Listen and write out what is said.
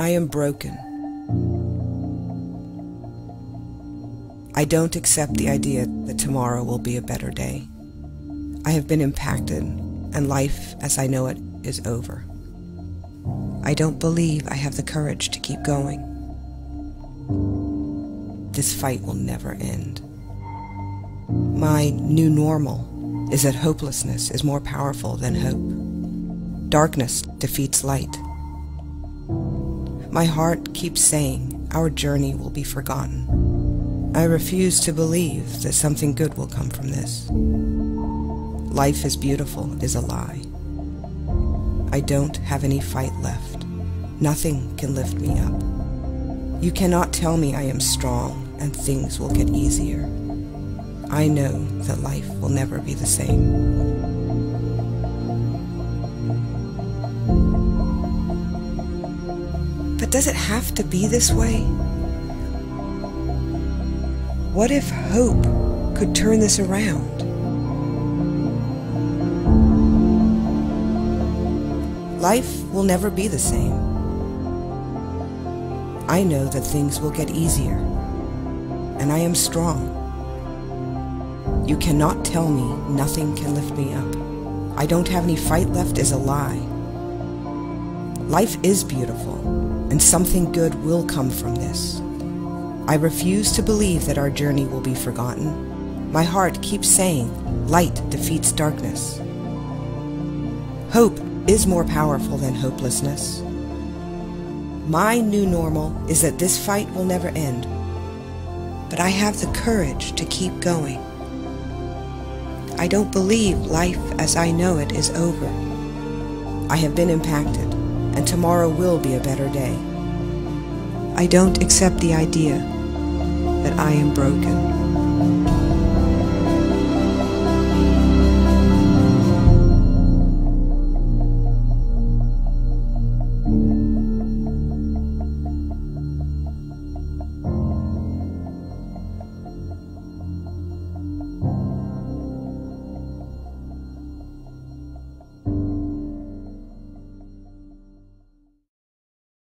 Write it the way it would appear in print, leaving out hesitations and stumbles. I am broken. I don't accept the idea that tomorrow will be a better day. I have been impacted, and life as I know it is over. I don't believe I have the courage to keep going. This fight will never end. My new normal is that hopelessness is more powerful than hope. Darkness defeats light. My heart keeps saying our journey will be forgotten. I refuse to believe that something good will come from this. Life is beautiful is a lie. I don't have any fight left. Nothing can lift me up. You cannot tell me I am strong and things will get easier. I know that life will never be the same. But does it have to be this way? What if hope could turn this around? Life will never be the same. I know that things will get easier, and I am strong. You cannot tell me nothing can lift me up. I don't have any fight left is a lie. Life is beautiful, and something good will come from this. I refuse to believe that our journey will be forgotten. My heart keeps saying, light defeats darkness. Hope is more powerful than hopelessness. My new normal is that this fight will never end, but I have the courage to keep going. I don't believe life as I know it is over. I have been impacted, and tomorrow will be a better day. I don't accept the idea that I am broken.